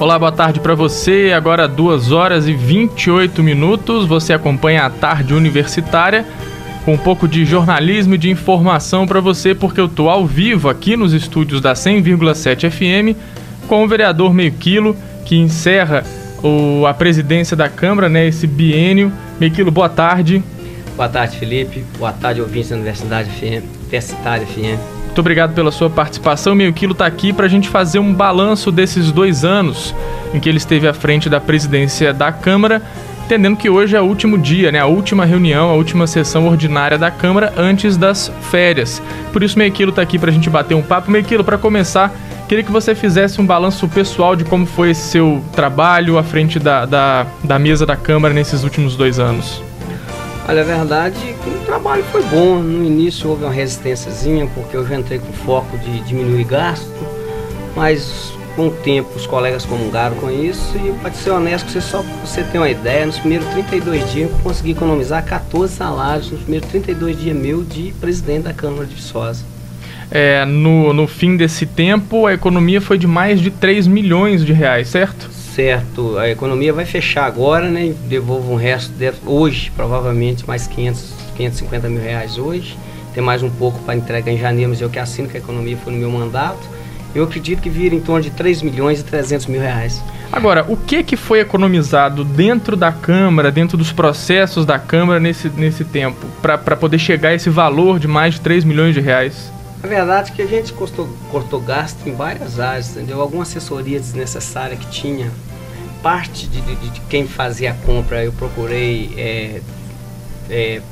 Olá, boa tarde para você. Agora 2 horas e 28 minutos. Você acompanha a Tarde Universitária com um pouco de jornalismo e de informação para você, porque eu tô ao vivo aqui nos estúdios da 100,7 FM com o vereador Meio Quilo, que encerra a presidência da Câmara, né, esse biênio. Meio Quilo, boa tarde. Boa tarde, Felipe. Boa tarde, ouvintes da Universitária FM. Muito obrigado pela sua participação. Meio Quilo está aqui para a gente fazer um balanço desses 2 anos em que ele esteve à frente da presidência da Câmara, entendendo que hoje é o último dia, né? A última reunião, a última sessão ordinária da Câmara antes das férias. Por isso, Meio Quilo está aqui para a gente bater um papo. Meio Quilo, para começar, queria que você fizesse um balanço pessoal de como foi esse seu trabalho à frente da mesa da Câmara nesses últimos 2 anos. Olha, a verdade é que o trabalho foi bom. No início houve uma resistênciazinha, porque eu já entrei com foco de diminuir gasto, mas com o tempo os colegas comungaram com isso e, para ser honesto, você tem uma ideia, nos primeiros 32 dias eu consegui economizar 14 salários, nos primeiros 32 dias meu de presidente da Câmara de Viçosa. No fim desse tempo, a economia foi de mais de 3 milhões de reais, certo? Certo, a economia vai fechar agora, né? Devolvo um resto hoje, provavelmente mais 550 mil reais hoje. Tem mais um pouco para entrega em janeiro, mas eu que assino que a economia foi no meu mandato. Eu acredito que vira em torno de 3 milhões e 300 mil reais. Agora, o que foi economizado dentro da Câmara, dentro dos processos da Câmara nesse tempo, para poder chegar a esse valor de mais de 3 milhões de reais? A verdade é que a gente cortou gasto em várias áreas, entendeu? Alguma assessoria desnecessária que tinha. Parte de quem fazia a compra eu procurei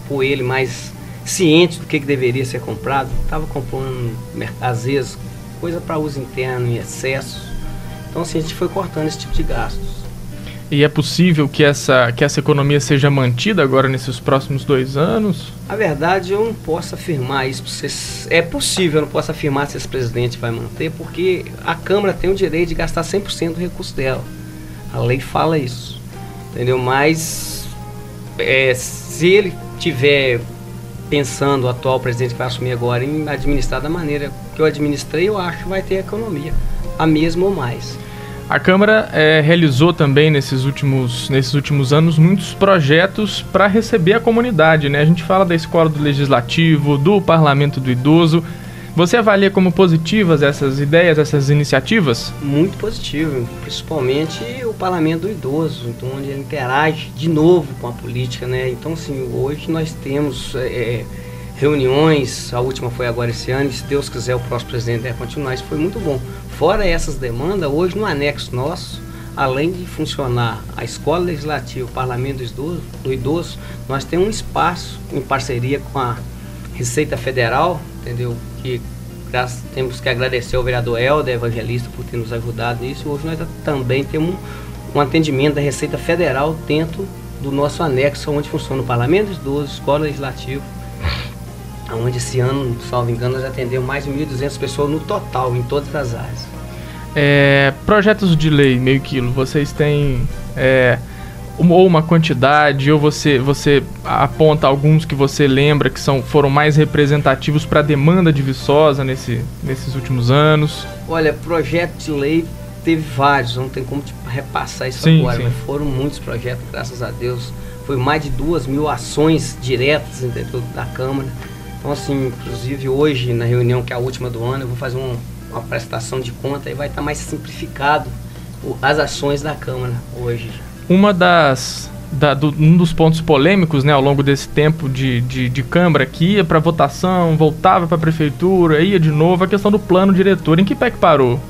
pôr ele mais ciente do que deveria ser comprado. Estava comprando, às vezes, coisa para uso interno em excesso. Então, assim, a gente foi cortando esse tipo de gastos. E é possível que essa economia seja mantida agora nesses próximos 2 anos? Na verdade, eu não posso afirmar isso. É possível, eu não posso afirmar se esse presidente vai manter, porque a Câmara tem o direito de gastar 100% do recurso dela. A lei fala isso, entendeu? Mas se ele tiver pensando, o atual presidente que vai assumir agora, em administrar da maneira que eu administrei, eu acho que vai ter economia, a mesma ou mais. A Câmara realizou também nesses últimos anos muitos projetos para receber a comunidade, né? A gente fala da escola do legislativo, do parlamento do idoso. Você avalia como positivas essas ideias, essas iniciativas? Muito positivo, principalmente o parlamento do idoso, então, onde ele interage de novo com a política, né? Então, sim, hoje nós temos reuniões, a última foi agora esse ano, e se Deus quiser o próximo presidente vai continuar, isso foi muito bom. Fora essas demandas, hoje no anexo nosso, além de funcionar a escola legislativa, o parlamento do idoso, nós temos um espaço em parceria com a Receita Federal, entendeu? Que temos que agradecer ao vereador Helder Evangelista por ter nos ajudado nisso. Hoje nós também temos um atendimento da Receita Federal dentro do nosso anexo, onde funciona o parlamento do idoso, escola legislativa, onde esse ano, salvo engano, nós atendemos mais de 1.200 pessoas no total, em todas as áreas. Projetos de lei, Meio Quilo, vocês têm uma quantidade, ou você aponta alguns que você lembra que foram mais representativos para a demanda de Viçosa nesses últimos anos? Olha, projeto de lei teve vários, não tem como repassar isso agora, sim. Mas foram muitos projetos, graças a Deus. Foi mais de 2.000 ações diretas dentro da Câmara. Então, assim, inclusive hoje, na reunião que é a última do ano, eu vou fazer uma prestação de conta e vai estar mais simplificado as ações da Câmara hoje. Um dos pontos polêmicos, né, ao longo desse tempo de Câmara, que ia para votação, voltava para a Prefeitura, ia de novo, a questão do plano diretor. Em que pé que parou?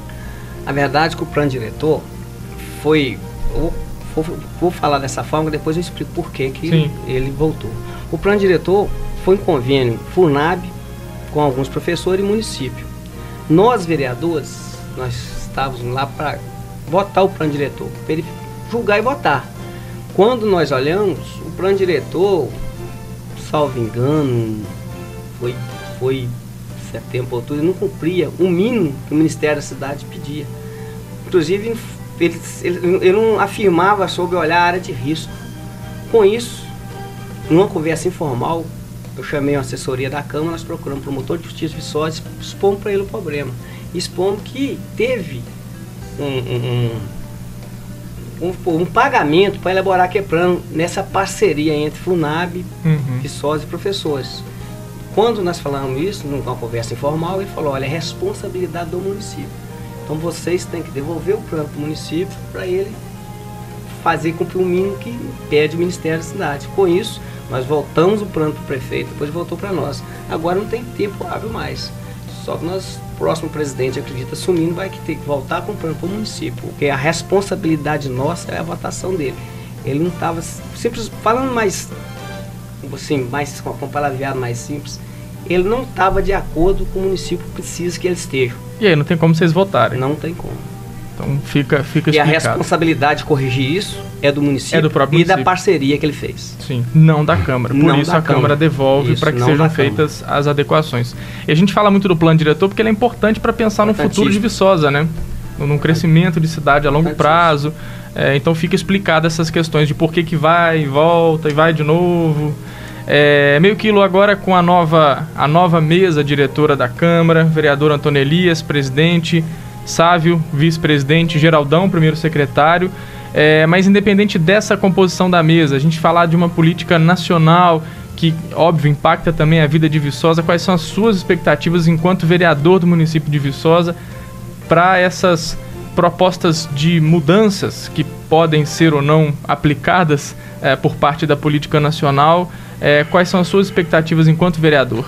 A verdade é que o plano diretor foi... Vou falar dessa forma, depois eu explico por que ele voltou. O plano diretor... foi um convênio FUNAB com alguns professores e município. Nós, vereadores, nós estávamos lá para votar o plano diretor, para ele julgar e votar. Quando nós olhamos, o plano diretor, salvo engano, foi setembro, outubro, não cumpria o mínimo que o Ministério da Cidade pedia. Inclusive, ele não afirmava sobre olhar a área de risco. Com isso, numa conversa informal, eu chamei a assessoria da Câmara, nós procuramos o promotor de justiça de Viçosa, expomos para ele o problema. Expomos que teve um pagamento para elaborar quebrando nessa parceria entre FUNAB, Viçosa e professores. Quando nós falamos isso, numa conversa informal, ele falou, olha, é responsabilidade do município. Então vocês têm que devolver o plano para o município para ele fazer cumprir o mínimo que pede o Ministério da Cidade. Com isso, nós voltamos o plano para o prefeito, depois voltou para nós. Agora não tem tempo hábil mais. Só que nós, o próximo presidente, acredita, assumindo, vai ter que voltar com o plano para o município, porque a responsabilidade nossa é a votação dele. Ele não estava simples, falando mais... assim, mais com um palavreado mais simples, ele não estava de acordo com o município que precisa que ele esteja. E aí não tem como vocês votarem? Não tem como. Então fica explicado. E a responsabilidade de corrigir isso é do município, é do próprio município. Da parceria que ele fez. Sim, não da Câmara. Por não isso a Câmara devolve para que sejam feitas as adequações. E a gente fala muito do plano diretor porque ele é importante para pensar no futuro de Viçosa, né? Num crescimento de cidade a longo prazo. É, então fica explicado essas questões de por que vai e volta e vai de novo. É, Meio Quilo agora com a nova mesa diretora da Câmara, vereador Antônio Elias, presidente, Sávio, vice-presidente, Geraldão, primeiro secretário. É, mas independente dessa composição da mesa, a gente falar de uma política nacional que, óbvio, impacta também a vida de Viçosa, quais são as suas expectativas enquanto vereador do município de Viçosa para essas propostas de mudanças que podem ser ou não aplicadas por parte da política nacional? Quais são as suas expectativas enquanto vereador?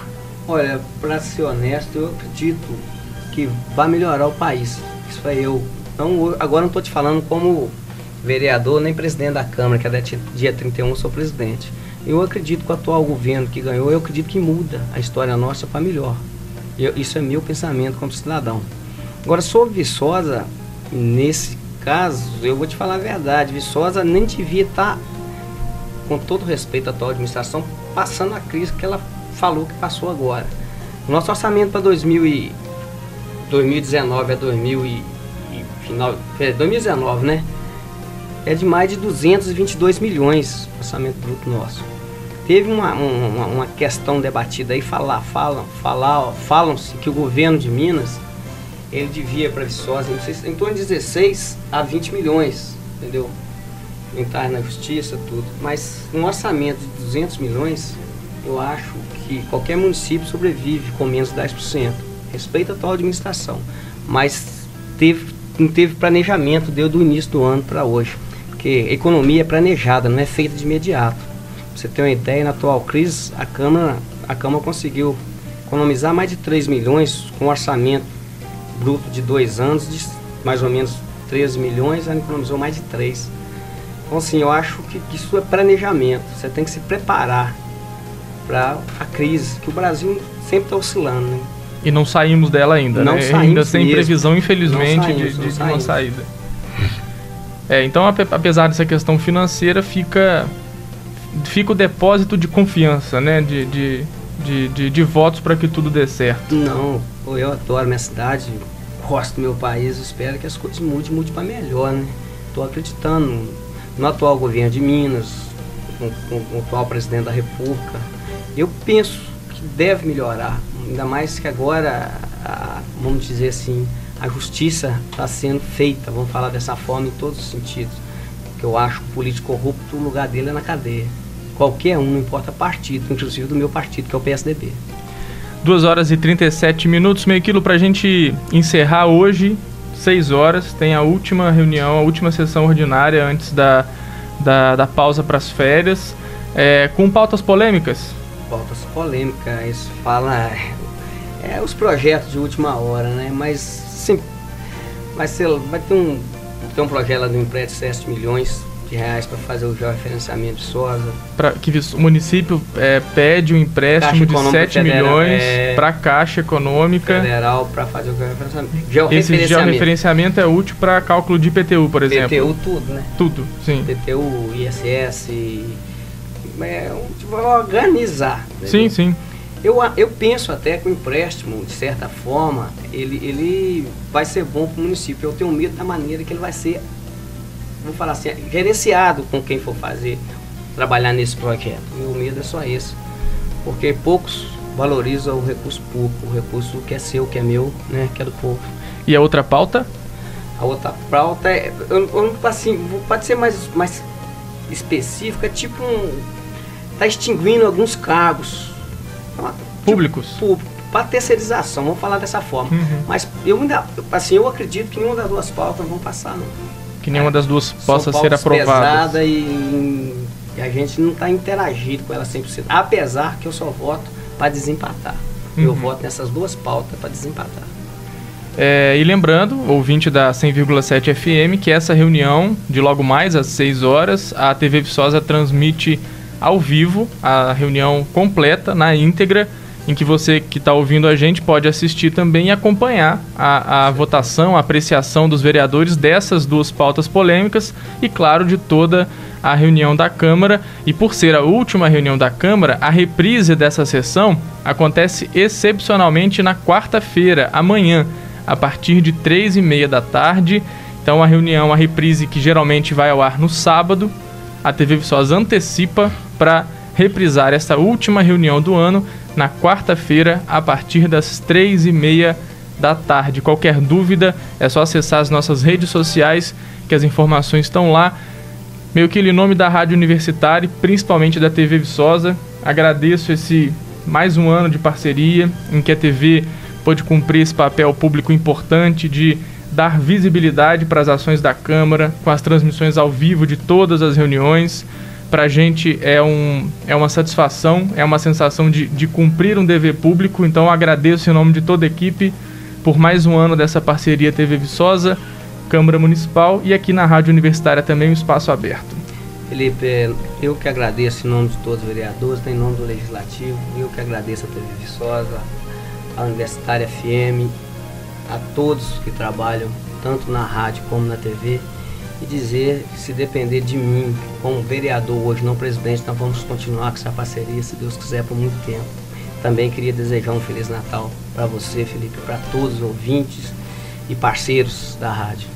Olha, para ser honesto, eu acredito que vai melhorar o país. Isso aí eu não, agora não estou te falando como vereador nem presidente da Câmara, que até dia 31 sou presidente. Eu acredito que o atual governo que ganhou, eu acredito que muda a história nossa para melhor. Isso é meu pensamento como cidadão. Agora, sobre Viçosa, nesse caso, eu vou te falar a verdade, Viçosa nem devia estar, com todo respeito à atual administração, passando a crise que ela falou que passou agora. Nosso orçamento para 2019 a 2019, né? É de mais de 222 milhões o orçamento bruto nosso. Teve uma questão debatida aí, falam-se que o governo de Minas, ele devia para Viçosa, não sei, em torno de 16 a 20 milhões, entendeu? Entrar na justiça, tudo. Mas um orçamento de 200 milhões, eu acho que qualquer município sobrevive com menos de 10%. Respeita a atual administração. Mas não teve planejamento, deu do início do ano para hoje. Porque economia é planejada, não é feita de imediato. Pra você ter uma ideia, na atual crise, a Câmara conseguiu economizar mais de 3 milhões com um orçamento bruto de 2 anos, de mais ou menos 13 milhões, ela economizou mais de 3. Então, assim, eu acho que isso é planejamento. Você tem que se preparar para a crise, que o Brasil sempre está oscilando, né? E não saímos dela ainda, não, né? Saímos ainda sem mesmo. Previsão, infelizmente, de uma saída. Então, apesar dessa questão financeira, fica o depósito de confiança, né? De votos para que tudo dê certo. Não, eu adoro minha cidade, gosto do meu país, espero que as coisas mudem para melhor, né? Estou acreditando no atual governo de Minas, com o atual presidente da República. Eu penso que deve melhorar, ainda mais que agora, vamos dizer assim, a justiça está sendo feita, vamos falar dessa forma, em todos os sentidos. Porque eu acho que o político corrupto, o lugar dele é na cadeia. Qualquer um, não importa partido, inclusive do meu partido, que é o PSDB. 2h37, Meio Quilo, para a gente encerrar hoje. 6 horas, tem a última reunião, a última sessão ordinária antes da pausa para as férias, com pautas polêmicas? Pautas polêmicas, fala os projetos de última hora, né? Mas sim, vai ter um projeto lá do empréstimo de 7 milhões de reais para fazer o georreferenciamento de Viçosa. Para que o município pede um empréstimo de 7 milhões para a Caixa Econômica Federal para fazer o georreferenciamento. Esse georreferenciamento é útil para cálculo de IPTU, por exemplo. IPTU tudo, né? Tudo, sim. IPTU, ISS, vai organizar. Entendeu? Sim, sim. Eu penso até que o empréstimo, de certa forma, ele vai ser bom para o município. Eu tenho medo da maneira que ele vai ser, vou falar assim, gerenciado com quem for trabalhar nesse projeto. Meu medo é só esse, porque poucos valorizam o recurso público, o recurso que é seu, que é meu, né, que é do povo. E a outra pauta? A outra pauta é, assim, pode ser mais específica, tipo tá extinguindo alguns cargos. Públicos? Tipo, público, para terceirização, vamos falar dessa forma. Uhum. Mas eu ainda, assim, eu acredito que nenhuma das duas pautas vão passar, não. Que nenhuma das duas possa ser aprovada. E a gente não está interagindo com ela 100%. Apesar que eu só voto para desempatar. Uhum. Eu voto nessas duas pautas para desempatar. É, e lembrando, ouvinte da 100,7 FM, que essa reunião de logo mais às 6 horas, a TV Viçosa transmite ao vivo a reunião completa, na íntegra, em que você que está ouvindo a gente pode assistir também e acompanhar a votação, a apreciação dos vereadores dessas duas pautas polêmicas e, claro, de toda a reunião da Câmara. E por ser a última reunião da Câmara, a reprise dessa sessão acontece excepcionalmente na quarta-feira, amanhã, a partir de 3h30 da tarde. Então a reunião, a reprise que geralmente vai ao ar no sábado, a TV Viçosa antecipa para reprisar esta última reunião do ano na quarta-feira, a partir das 3h30 da tarde. Qualquer dúvida, é só acessar as nossas redes sociais, que as informações estão lá. Meio Quilo, em nome da Rádio Universitária, principalmente da TV Viçosa, agradeço esse mais um ano de parceria, em que a TV pôde cumprir esse papel público importante de dar visibilidade para as ações da Câmara, com as transmissões ao vivo de todas as reuniões. Para a gente é uma satisfação, é uma sensação de cumprir um dever público. Então eu agradeço em nome de toda a equipe por mais um ano dessa parceria TV Viçosa, Câmara Municipal e aqui na Rádio Universitária também um espaço aberto. Felipe, eu que agradeço em nome de todos os vereadores, em nome do Legislativo, eu que agradeço a TV Viçosa, a Universitária FM, a todos que trabalham tanto na rádio como na TV. E dizer que se depender de mim, como vereador hoje, não presidente, nós vamos continuar com essa parceria, se Deus quiser, por muito tempo. Também queria desejar um Feliz Natal para você, Felipe, para todos os ouvintes e parceiros da rádio.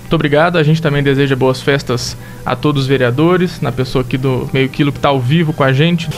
Muito obrigado, a gente também deseja boas festas a todos os vereadores, na pessoa aqui do Meio Quilo que está ao vivo com a gente.